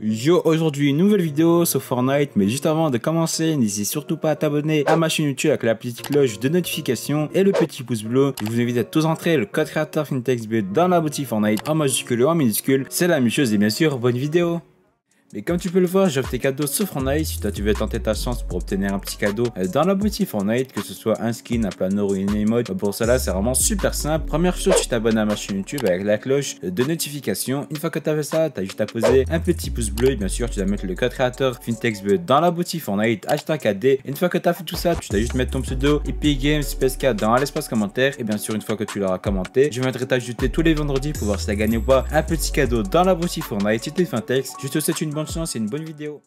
Yo, aujourd'hui une nouvelle vidéo sur Fortnite, mais juste avant de commencer, n'hésitez surtout pas à t'abonner à ma chaîne YouTube avec la petite cloche de notification et le petit pouce bleu. Je vous invite à tous entrer le code créateur Phyntex Bleu dans la boutique Fortnite en majuscule ou en minuscule, c'est la même chose et bien sûr bonne vidéo. Mais comme tu peux le voir, j'offre des cadeaux sur Fortnite. Si toi tu veux tenter ta chance pour obtenir un petit cadeau dans la boutique Fortnite, que ce soit un skin, un planeur ou une emote, pour cela c'est vraiment super simple. Première chose, tu t'abonnes à ma chaîne YouTube avec la cloche de notification. Une fois que tu as fait ça, tu as juste à poser un petit pouce bleu et bien sûr tu vas mettre le code créateur Phyntex Bleu dans la boutique Fortnite, #AD. Une fois que tu as fait tout ça, tu dois juste mettre ton pseudo EPGamesPSK dans l'espace commentaire et bien sûr une fois que tu l'auras commenté, je viendrai t'ajouter tous les vendredis pour voir si tu as gagné ou pas un petit cadeau dans la boutique Fortnite. C'était Phyntex, je te souhaite une bonne chance et une bonne vidéo.